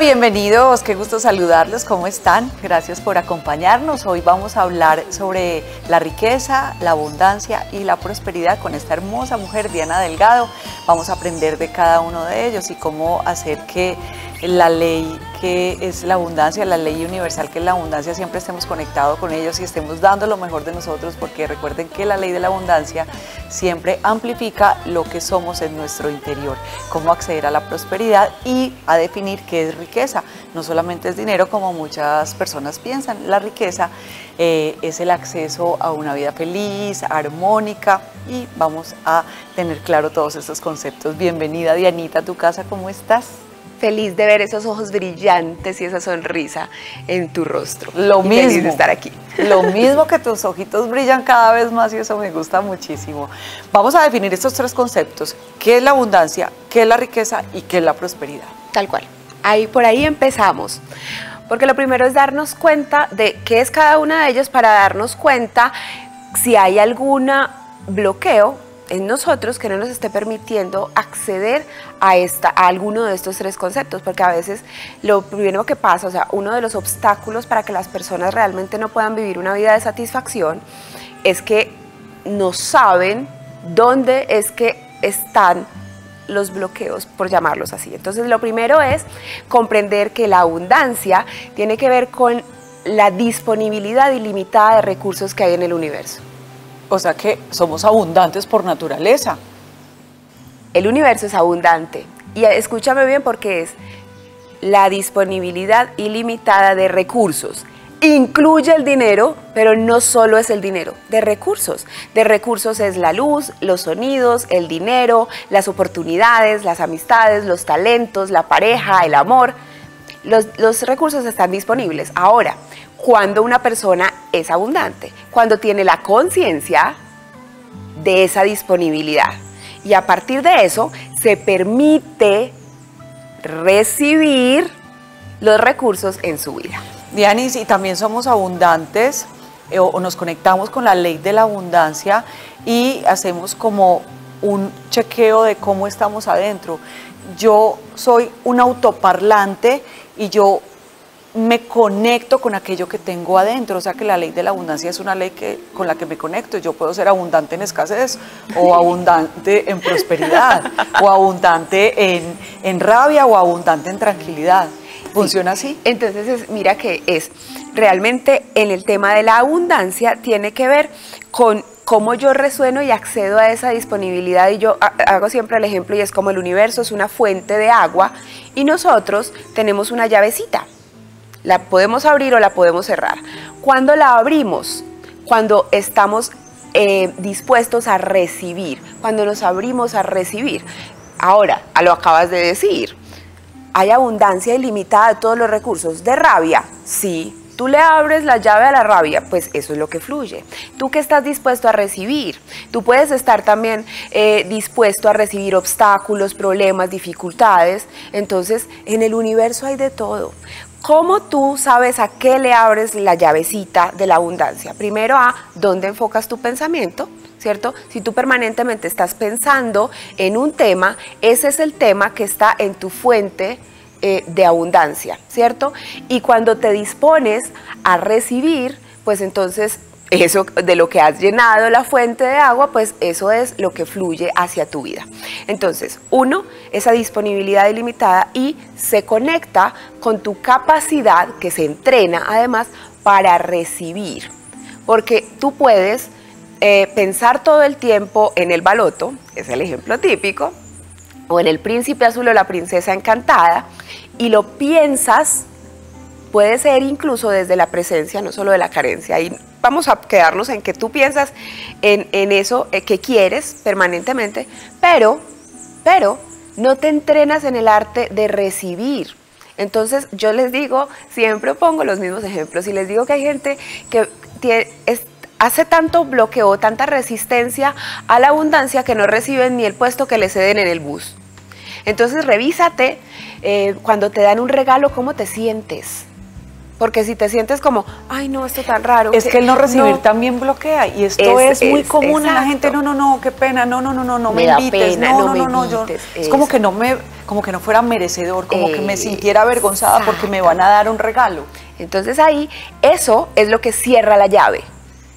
bienvenidos, qué gusto saludarlos, ¿cómo están? Gracias por acompañarnos. Hoy vamos a hablar sobre la riqueza, la abundancia y la prosperidad con esta hermosa mujer, Diana Delgado. Vamos a aprender de cada uno de ellos y cómo hacer que la ley que es la abundancia, la ley universal que es la abundancia, siempre estemos conectados con ellos y estemos dando lo mejor de nosotros, porque recuerden que la ley de la abundancia siempre amplifica lo que somos en nuestro interior, cómo acceder a la prosperidad y a definir qué es riqueza. No solamente es dinero, como muchas personas piensan, la riqueza es el acceso a una vida feliz, armónica, y vamos a tener claro todos estos conceptos. Bienvenida, Dianita, a tu casa, ¿cómo estás? Feliz de ver esos ojos brillantes y esa sonrisa en tu rostro. Lo mismo. Feliz de estar aquí. Lo mismo, que tus ojitos brillan cada vez más y eso me gusta muchísimo. Vamos a definir estos tres conceptos. ¿Qué es la abundancia? ¿Qué es la riqueza? ¿Y qué es la prosperidad? Tal cual. Ahí, por ahí empezamos. Porque lo primero es darnos cuenta de qué es cada una de ellas, para darnos cuenta si hay algún bloqueo en nosotros que no nos esté permitiendo acceder a alguno de estos tres conceptos, porque a veces lo primero que pasa, o sea, uno de los obstáculos para que las personas realmente no puedan vivir una vida de satisfacción es que no saben dónde es que están los bloqueos, por llamarlos así. Entonces, lo primero es comprender que la abundancia tiene que ver con la disponibilidad ilimitada de recursos que hay en el universo. O sea que somos abundantes por naturaleza. El universo es abundante. Y escúchame bien, porque es la disponibilidad ilimitada de recursos. Incluye el dinero, pero no solo es el dinero, de recursos. De recursos es la luz, los sonidos, el dinero, las oportunidades, las amistades, los talentos, la pareja, el amor. Los recursos están disponibles. Ahora, cuando una persona es abundante, cuando tiene la conciencia de esa disponibilidad, y a partir de eso se permite recibir los recursos en su vida. Dianis, y también somos abundantes o nos conectamos con la ley de la abundancia y hacemos como un chequeo de cómo estamos adentro. Yo soy un autoparlante y yo me conecto con aquello que tengo adentro, o sea que la ley de la abundancia es una ley con la que me conecto. Yo puedo ser abundante en escasez, o abundante en prosperidad, o abundante en rabia, o abundante en tranquilidad. ¿Funciona así? Entonces, mira que es realmente en el tema de la abundancia tiene que ver con cómo yo resueno y accedo a esa disponibilidad. Y yo hago siempre el ejemplo, y es como el universo es una fuente de agua y nosotros tenemos una llavecita. La podemos abrir o la podemos cerrar. Cuando la abrimos, cuando estamos dispuestos a recibir, cuando nos abrimos a recibir. Ahora, lo acabas de decir, hay abundancia ilimitada de todos los recursos. De rabia, sí. Tú le abres la llave a la rabia, pues eso es lo que fluye. Tú que estás dispuesto a recibir, tú puedes estar también dispuesto a recibir obstáculos, problemas, dificultades. Entonces, en el universo hay de todo. ¿Cómo tú sabes a qué le abres la llavecita de la abundancia? Primero, a dónde enfocas tu pensamiento, ¿cierto? Si tú permanentemente estás pensando en un tema, ese es el tema que está en tu fuente de abundancia, ¿cierto? Y cuando te dispones a recibir, pues entonces eso de lo que has llenado la fuente de agua, pues eso es lo que fluye hacia tu vida. Entonces, uno, esa disponibilidad ilimitada, y se conecta con tu capacidad, que se entrena además, para recibir. Porque tú puedes pensar todo el tiempo en el baloto, es el ejemplo típico, o en el príncipe azul o la princesa encantada, y lo piensas, puede ser incluso desde la presencia, no solo de la carencia. Y vamos a quedarnos en que tú piensas en eso que quieres permanentemente, pero no te entrenas en el arte de recibir. Entonces yo les digo, siempre pongo los mismos ejemplos, y les digo que hay gente que hace tanto bloqueo, tanta resistencia a la abundancia, que no reciben ni el puesto que les ceden en el bus. Entonces revísate cuando te dan un regalo, ¿cómo te sientes? Porque si te sientes como, ay no, esto tan raro. Es que el no recibir también bloquea, y esto es muy común en la gente. No, no, no, qué pena, no, no, no, no, no me invites, no, no, no, no, es como que no me, como que no fuera merecedor, como que me sintiera avergonzada porque me van a dar un regalo. Entonces ahí, eso es lo que cierra la llave.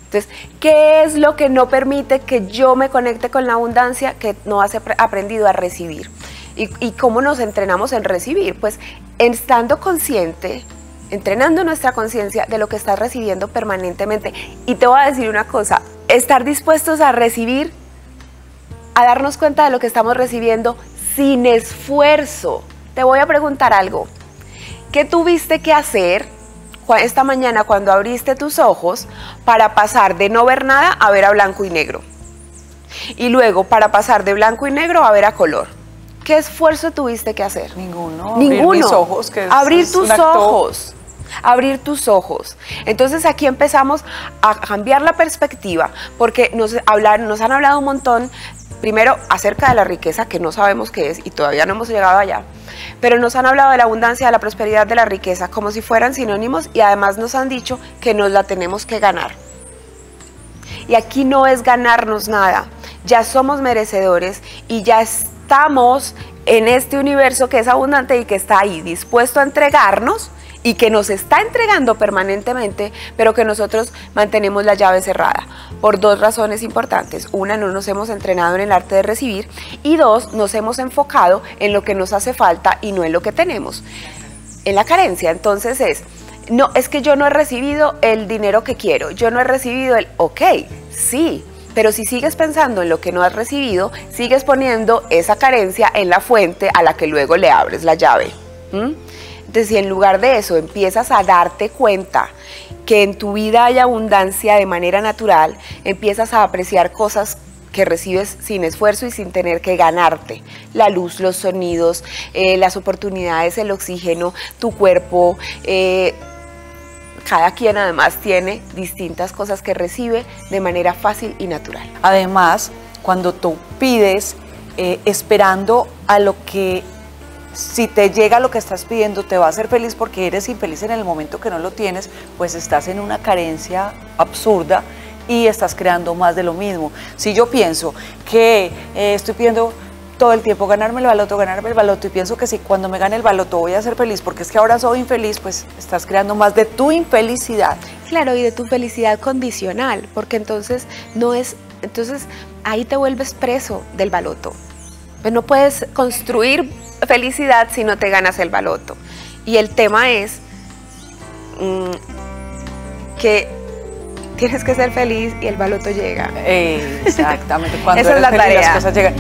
Entonces, ¿qué es lo que no permite que yo me conecte con la abundancia que no has aprendido a recibir? ¿Y cómo nos entrenamos en recibir? Pues estando consciente, entrenando nuestra conciencia de lo que estás recibiendo permanentemente. Y te voy a decir una cosa, estar dispuestos a recibir, a darnos cuenta de lo que estamos recibiendo sin esfuerzo. Te voy a preguntar algo. ¿Qué tuviste que hacer esta mañana cuando abriste tus ojos para pasar de no ver nada a ver a blanco y negro? Y luego para pasar de blanco y negro a ver a color. ¿Qué esfuerzo tuviste que hacer? Ninguno. Ninguno. Abrir mis ojos, que abrir tus ojos. Abrir tus ojos. Entonces aquí empezamos a cambiar la perspectiva porque nos han hablado un montón. Primero, acerca de la riqueza, que no sabemos qué es y todavía no hemos llegado allá. Pero nos han hablado de la abundancia, de la prosperidad, de la riqueza, como si fueran sinónimos, y además nos han dicho que nos la tenemos que ganar. Y aquí no es ganarnos nada. Ya somos merecedores y ya estamos en este universo que es abundante y que está ahí dispuesto a entregarnos y que nos está entregando permanentemente, pero que nosotros mantenemos la llave cerrada por dos razones importantes. Una, no nos hemos entrenado en el arte de recibir, y dos, nos hemos enfocado en lo que nos hace falta y no en lo que tenemos, en la carencia. Entonces es que yo no he recibido el dinero que quiero, yo no he recibido el... Ok, sí, pero si sigues pensando en lo que no has recibido, sigues poniendo esa carencia en la fuente a la que luego le abres la llave. Entonces, si en lugar de eso empiezas a darte cuenta que en tu vida hay abundancia de manera natural, empiezas a apreciar cosas que recibes sin esfuerzo y sin tener que ganarte. La luz, los sonidos, las oportunidades, el oxígeno, tu cuerpo. Cada quien además tiene distintas cosas que recibe de manera fácil y natural. Además, cuando tú pides esperando a lo que... Si te llega lo que estás pidiendo, te va a hacer feliz, porque eres infeliz en el momento que no lo tienes, pues estás en una carencia absurda y estás creando más de lo mismo. Si yo pienso que estoy pidiendo todo el tiempo ganarme el baloto, y pienso que si cuando me gane el baloto voy a ser feliz porque es que ahora soy infeliz, pues estás creando más de tu infelicidad. Claro, y de tu felicidad condicional, porque entonces entonces ahí te vuelves preso del baloto. Pues no puedes construir felicidad si no te ganas el baloto. Y el tema es que tienes que ser feliz y el baloto llega. Exactamente, cuando esa es la tarea. Las cosas llegan.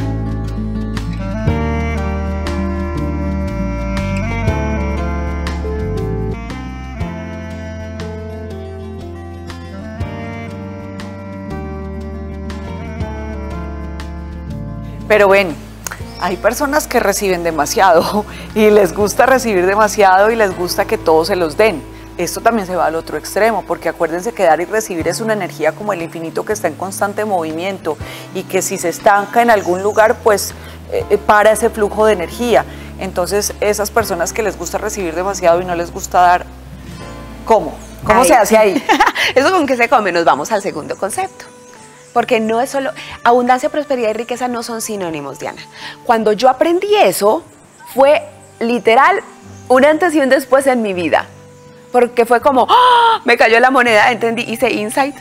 Pero bueno, hay personas que reciben demasiado y les gusta recibir demasiado y les gusta que todos se los den. Esto también se va al otro extremo, porque acuérdense que dar y recibir es una energía como el infinito que está en constante movimiento, y que si se estanca en algún lugar, pues para ese flujo de energía. Entonces, esas personas que les gusta recibir demasiado y no les gusta dar, ¿cómo ahí se hace ahí? Eso con que se come, nos vamos al segundo concepto. Porque no es solo... Abundancia, prosperidad y riqueza no son sinónimos, Diana. Cuando yo aprendí eso, fue literal un antes y un después en mi vida. Porque fue como, ¡oh! Me cayó la moneda, entendí, hice insight,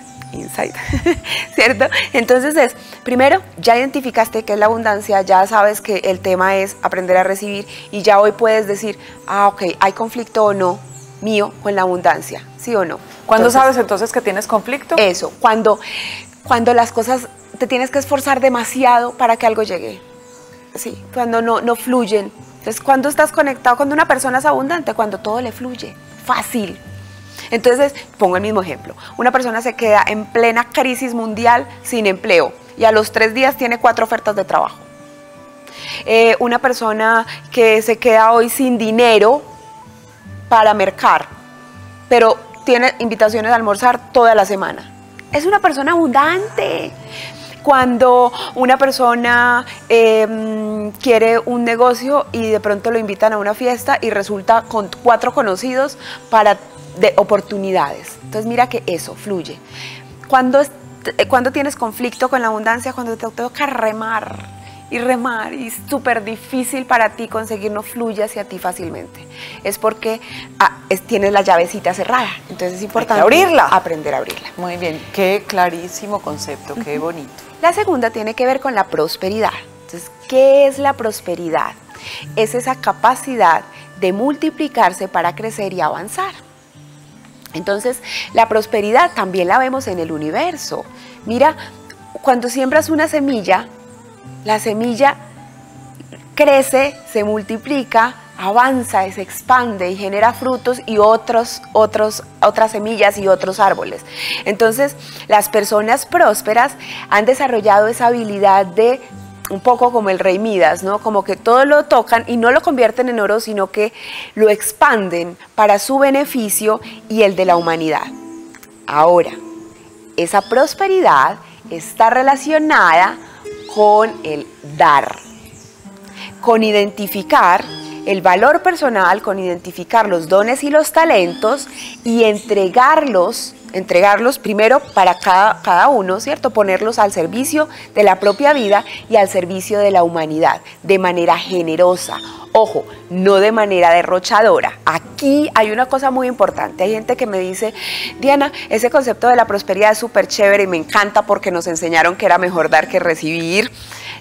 ¿cierto? Entonces primero, ya identificaste qué es la abundancia, ya sabes que el tema es aprender a recibir, y ya hoy puedes decir, ah, ok, ¿hay conflicto o no mío con la abundancia? ¿Sí o no? ¿Cuándo sabes entonces que tienes conflicto? Eso, cuando las cosas te tienes que esforzar demasiado para que algo llegue, sí, cuando no fluyen. Entonces, cuando estás conectado, cuando una persona es abundante, cuando todo le fluye fácil. Entonces, pongo el mismo ejemplo, una persona se queda en plena crisis mundial sin empleo y a los 3 días tiene 4 ofertas de trabajo. Una persona que se queda hoy sin dinero para mercar, pero tiene invitaciones a almorzar toda la semana. Es una persona abundante. Cuando una persona quiere un negocio y de pronto lo invitan a una fiesta y resulta con 4 conocidos para de oportunidades. Entonces mira que eso fluye. Cuando tienes conflicto con la abundancia, cuando te toca remar y remar, y es súper difícil para ti conseguir, no fluye hacia ti fácilmente. Es porque tienes la llavecita cerrada, entonces es importante abrirla, aprender a abrirla. Muy bien, qué clarísimo concepto, qué bonito. La segunda tiene que ver con la prosperidad. Entonces, ¿qué es la prosperidad? Es esa capacidad de multiplicarse para crecer y avanzar. Entonces, la prosperidad también la vemos en el universo. Mira, cuando siembras una semilla, la semilla crece, se multiplica, avanza, se expande y genera frutos y otras semillas y otros árboles. Entonces, las personas prósperas han desarrollado esa habilidad de, un poco como el rey Midas, ¿no? Como que todo lo tocan y no lo convierten en oro, sino que lo expanden para su beneficio y el de la humanidad. Ahora, esa prosperidad está relacionada con el dar, con identificar el valor personal, con identificar los dones y los talentos y entregarlos primero para cada uno, ¿cierto? Ponerlos al servicio de la propia vida y al servicio de la humanidad, de manera generosa. Ojo, no de manera derrochadora. Aquí hay una cosa muy importante. Hay gente que me dice, Diana, ese concepto de la prosperidad es súper chévere y me encanta porque nos enseñaron que era mejor dar que recibir,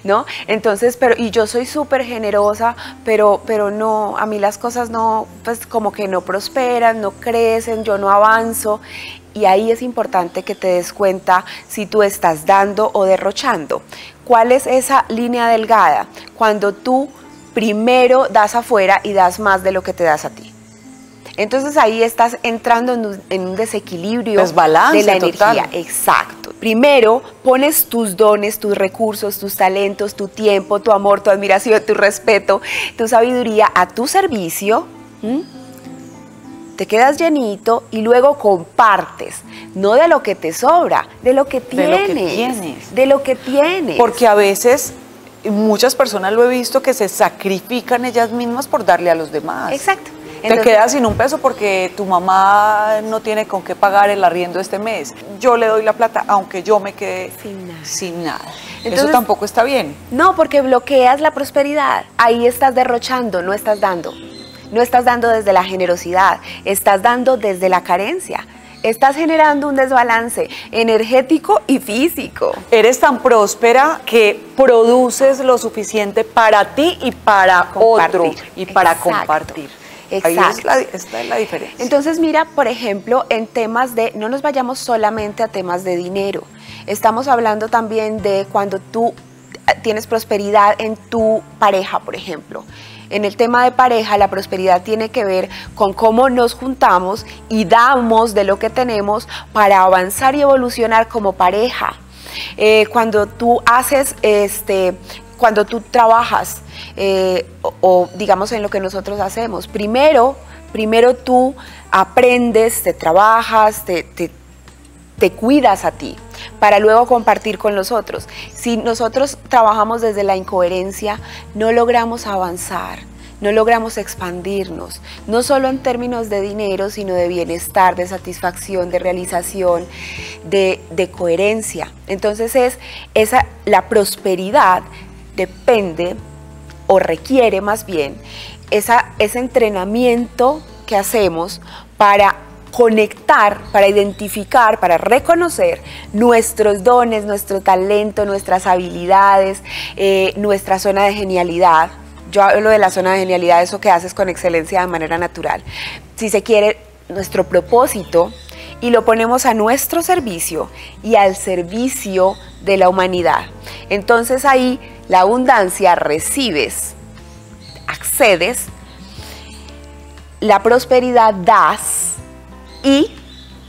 ¿no? Entonces, y yo soy súper generosa, pero no, a mí las cosas no, pues como que no prosperan, no crecen, yo no avanzo. Y ahí es importante que te des cuenta si tú estás dando o derrochando. ¿Cuál es esa línea delgada? Cuando tú primero das afuera y das más de lo que te das a ti. Entonces ahí estás entrando en un desequilibrio, pues balance de la energía. Exacto. Primero pones tus dones, tus recursos, tus talentos, tu tiempo, tu amor, tu admiración, tu respeto, tu sabiduría a tu servicio. Te quedas llenito y luego compartes, no de lo que te sobra, de lo que tienes. De lo que tienes. Porque a veces muchas personas lo he visto que se sacrifican ellas mismas por darle a los demás. Exacto. Entonces, te quedas sin un peso porque tu mamá no tiene con qué pagar el arriendo este mes. Yo le doy la plata aunque yo me quede sin nada. Entonces, eso tampoco está bien. No, porque bloqueas la prosperidad. Ahí estás derrochando, no estás dando. No estás dando desde la generosidad, estás dando desde la carencia. Estás generando un desbalance energético y físico. Eres tan próspera que produces lo suficiente para ti y para otro. Y para compartir. Exacto. Ahí está la diferencia. Entonces mira, por ejemplo, en temas de, no nos vayamos solamente a temas de dinero. Estamos hablando también de cuando tú tienes prosperidad en tu pareja, por ejemplo. En el tema de pareja, la prosperidad tiene que ver con cómo nos juntamos y damos de lo que tenemos para avanzar y evolucionar como pareja. Cuando tú haces, cuando tú trabajas, o digamos en lo que nosotros hacemos, primero tú aprendes, te trabajas, te cuidas a ti, para luego compartir con los otros. Si nosotros trabajamos desde la incoherencia, no logramos avanzar, no logramos expandirnos, no solo en términos de dinero, sino de bienestar, de satisfacción, de realización, de coherencia. Entonces la prosperidad depende, o requiere más bien, ese entrenamiento que hacemos para conectar, para identificar, para reconocer nuestros dones, nuestro talento, nuestras habilidades, nuestra zona de genialidad. Yo hablo de la zona de genialidad, eso que haces con excelencia de manera natural. Si se quiere, nuestro propósito, y lo ponemos a nuestro servicio y al servicio de la humanidad. Entonces ahí la abundancia recibes, accedes, la prosperidad das, y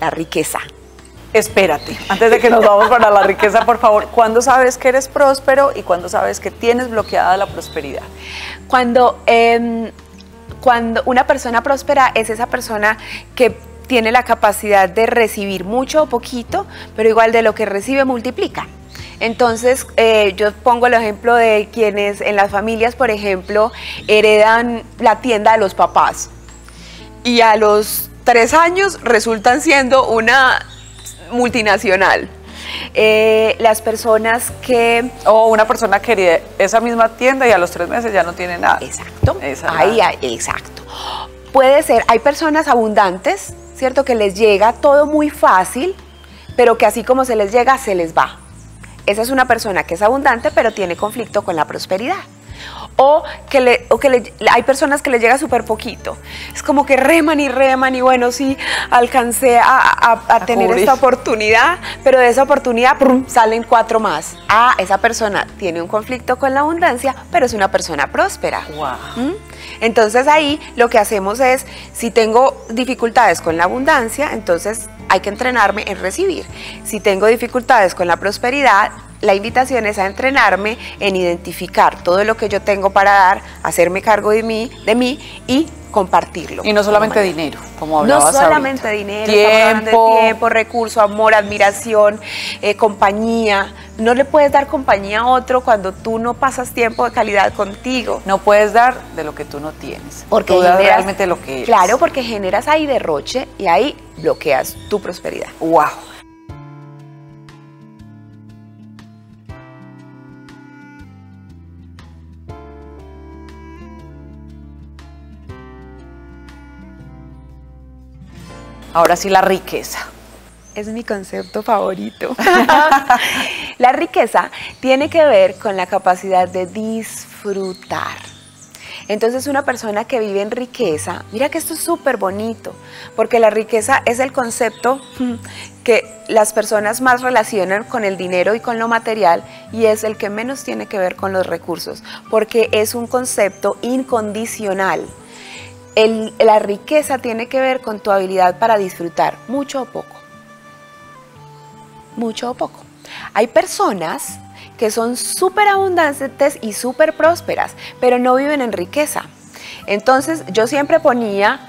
la riqueza. Espérate, antes de que nos vamos para la riqueza, por favor, ¿cuándo sabes que eres próspero y cuándo sabes que tienes bloqueada la prosperidad? Cuando una persona próspera es esa persona que tiene la capacidad de recibir mucho o poquito, pero igual de lo que recibe multiplica. Entonces, yo pongo el ejemplo de quienes en las familias, por ejemplo, heredan la tienda de los papás y a los 3 años resultan siendo una multinacional. Las personas que... O una persona que esa misma tienda y a los 3 meses ya no tiene nada. Exacto. Ahí, exacto. Puede ser, hay personas abundantes, ¿cierto? Que les llega todo muy fácil, pero que así como se les llega, se les va. Esa es una persona que es abundante, pero tiene conflicto con la prosperidad. Hay personas que les llega súper poquito. Es como que reman y bueno, sí, alcancé a tener esta oportunidad, pero de esa oportunidad salen 4 más. Ah, esa persona tiene un conflicto con la abundancia, pero es una persona próspera. Wow. Entonces ahí lo que hacemos es, si tengo dificultades con la abundancia, entonces hay que entrenarme en recibir. Si tengo dificultades con la prosperidad, la invitación es a entrenarme en identificar todo lo que yo tengo para dar, hacerme cargo de mí y compartirlo. Y no solamente dinero, como hablabas. No solamente dinero, tiempo, recurso, amor, admiración, compañía. No le puedes dar compañía a otro cuando tú no pasas tiempo de calidad contigo. No puedes dar de lo que tú no tienes. Porque tú das realmente lo que eres. Claro, porque generas ahí derroche y ahí bloqueas tu prosperidad. ¡Wow! Ahora sí, la riqueza. Es mi concepto favorito. La riqueza tiene que ver con la capacidad de disfrutar. Entonces, una persona que vive en riqueza, mira que esto es súper bonito, porque la riqueza es el concepto que las personas más relacionan con el dinero y con lo material, y es el que menos tiene que ver con los recursos, porque es un concepto incondicional. La riqueza tiene que ver con tu habilidad para disfrutar, mucho o poco. Mucho o poco. Hay personas que son súper abundantes y súper prósperas, pero no viven en riqueza. Entonces, yo siempre ponía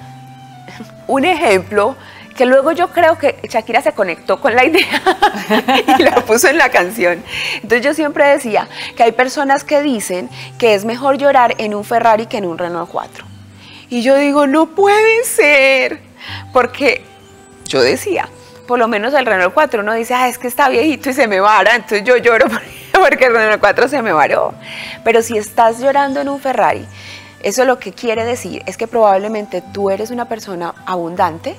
un ejemplo que luego yo creo que Shakira se conectó con la idea y la puso en la canción. Entonces yo siempre decía que hay personas que dicen que es mejor llorar en un Ferrari que en un Renault 4. Y yo digo, no puede ser, porque yo decía, por lo menos el Renault 4 uno dice, es que está viejito y se me vara, entonces yo lloro porque el Renault 4 se me varó. Pero si estás llorando en un Ferrari, eso lo que quiere decir es que probablemente tú eres una persona abundante,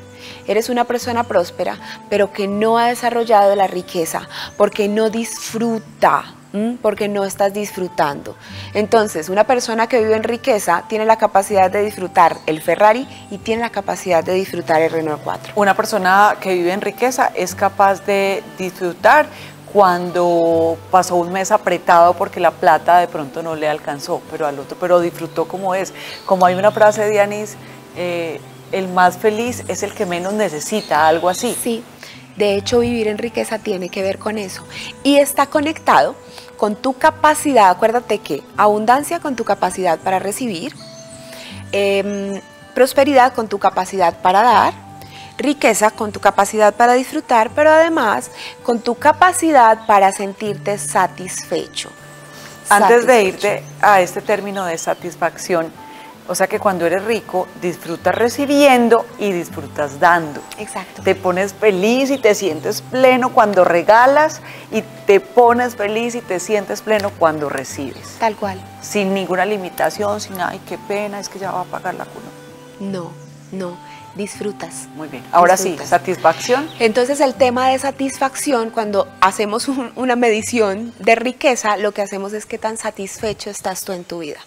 eres una persona próspera, pero que no ha desarrollado la riqueza, porque no disfruta. Porque no estás disfrutando. Entonces, una persona que vive en riqueza tiene la capacidad de disfrutar el Ferrari y tiene la capacidad de disfrutar el Renault 4. Una persona que vive en riqueza es capaz de disfrutar cuando pasó un mes apretado porque la plata de pronto no le alcanzó, pero al otro, pero disfrutó como es. Como hay una frase de Dianis, el más feliz es el que menos necesita, algo así. Sí. De hecho, vivir en riqueza tiene que ver con eso y está conectado con tu capacidad. Acuérdate que abundancia con tu capacidad para recibir, prosperidad con tu capacidad para dar, riqueza con tu capacidad para disfrutar, pero además con tu capacidad para sentirte satisfecho. Antes de irte a este término de satisfacción, o sea que cuando eres rico, disfrutas recibiendo y disfrutas dando. Exacto. Te pones feliz y te sientes pleno cuando regalas y te pones feliz y te sientes pleno cuando recibes. Tal cual. Sin ninguna limitación, sin, ay, qué pena, es que ya va a pagar la cuna. No, no, disfrutas. Muy bien, ahora disfrutas. Sí, satisfacción. Entonces el tema de satisfacción, cuando hacemos una medición de riqueza, lo que hacemos es qué tan satisfecho estás tú en tu vida.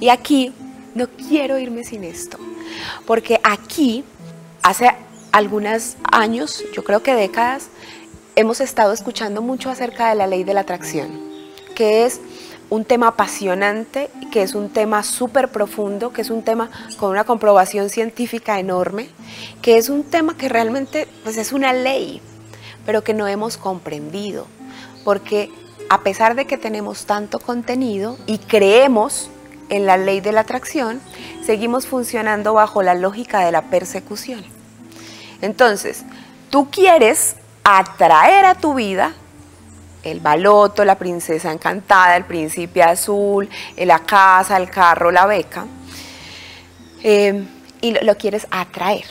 Y aquí... no quiero irme sin esto, porque aquí, hace algunos años, yo creo que décadas, hemos estado escuchando mucho acerca de la ley de la atracción, que es un tema apasionante, que es un tema súper profundo, que es un tema con una comprobación científica enorme, que es un tema que realmente pues, es una ley, pero que no hemos comprendido, porque a pesar de que tenemos tanto contenido y creemos en la ley de la atracción, seguimos funcionando bajo la lógica de la persecución. Entonces, tú quieres atraer a tu vida el baloto, la princesa encantada, el príncipe azul, la casa, el carro, la beca, y lo quieres atraer.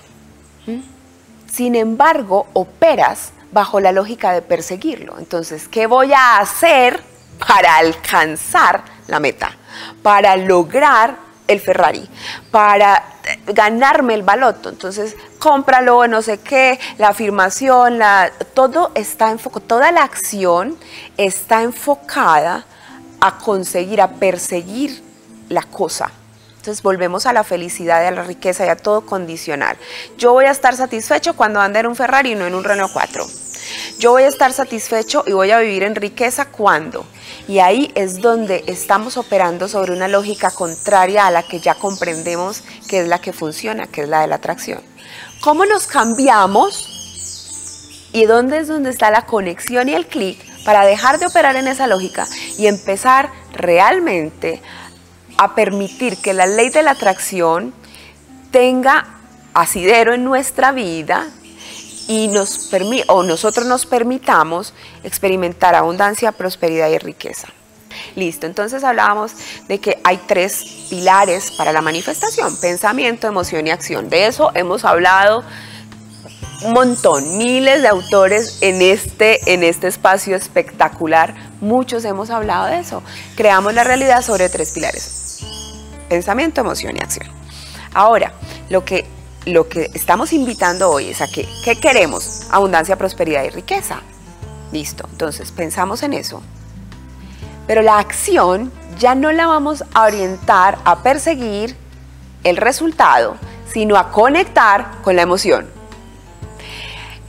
Sin embargo, operas bajo la lógica de perseguirlo. Entonces, ¿qué voy a hacer para alcanzar la meta, para lograr el Ferrari, para ganarme el baloto. Entonces, cómpralo, no sé qué, la afirmación, todo está enfocado, toda la acción está enfocada a conseguir, a perseguir la cosa. Entonces volvemos a la felicidad y a la riqueza y a todo condicional. Yo voy a estar satisfecho cuando ande en un Ferrari y no en un Renault 4. Yo voy a estar satisfecho y voy a vivir en riqueza cuando. Y ahí es donde estamos operando sobre una lógica contraria a la que ya comprendemos que es la que funciona, que es la de la atracción. ¿Cómo nos cambiamos? ¿Y dónde es donde está la conexión y el clic para dejar de operar en esa lógica y empezar realmente a permitir que la ley de la atracción tenga asidero en nuestra vida y nosotros nos permitamos experimentar abundancia, prosperidad y riqueza? Listo, entonces hablábamos de que hay tres pilares para la manifestación: pensamiento, emoción y acción. De eso hemos hablado un montón, miles de autores en este espacio espectacular, muchos hemos hablado de eso. Creamos la realidad sobre tres pilares: pensamiento, emoción y acción. Ahora, lo que estamos invitando hoy es a que, ¿qué queremos? Abundancia, prosperidad y riqueza. Listo, entonces pensamos en eso. Pero la acción ya no la vamos a orientar a perseguir el resultado, sino a conectar con la emoción.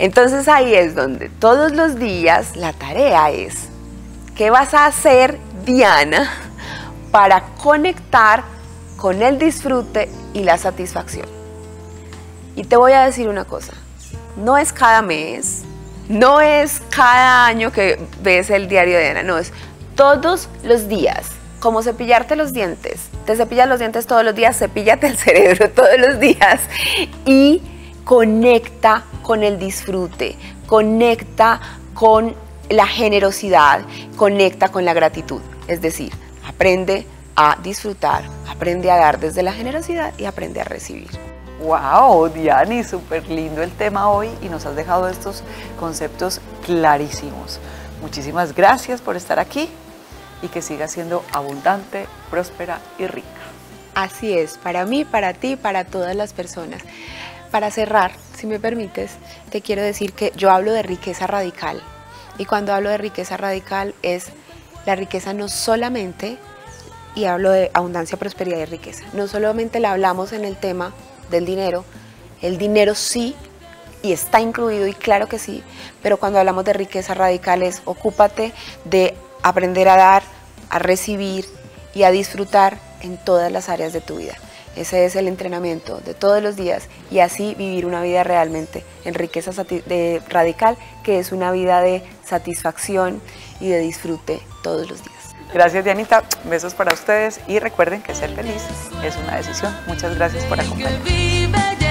Entonces ahí es donde todos los días la tarea es: ¿qué vas a hacer, Diana, para conectar con el disfrute y la satisfacción? Y te voy a decir una cosa: no es cada mes, no es cada año que ves el Diario de Diana, no, es todos los días, como cepillarte los dientes. Te cepillas los dientes todos los días, cepíllate el cerebro todos los días y conecta con el disfrute, conecta con la generosidad, conecta con la gratitud. Es decir, aprende a disfrutar, aprende a dar desde la generosidad y aprende a recibir. ¡Wow, Diani! Súper lindo el tema hoy y nos has dejado estos conceptos clarísimos. Muchísimas gracias por estar aquí y que sigas siendo abundante, próspera y rica. Así es, para mí, para ti, para todas las personas. Para cerrar, si me permites, te quiero decir que yo hablo de riqueza radical. Y cuando hablo de riqueza radical es la riqueza no solamente, y hablo de abundancia, prosperidad y riqueza, no solamente la hablamos en el tema del dinero. El dinero sí, y está incluido, y claro que sí, pero cuando hablamos de riqueza radical es: ocúpate de aprender a dar, a recibir y a disfrutar en todas las áreas de tu vida. Ese es el entrenamiento de todos los días, y así vivir una vida realmente en riqueza radical, que es una vida de satisfacción y de disfrute todos los días. Gracias, Dianita, besos para ustedes y recuerden que ser feliz es una decisión. Muchas gracias por acompañarnos.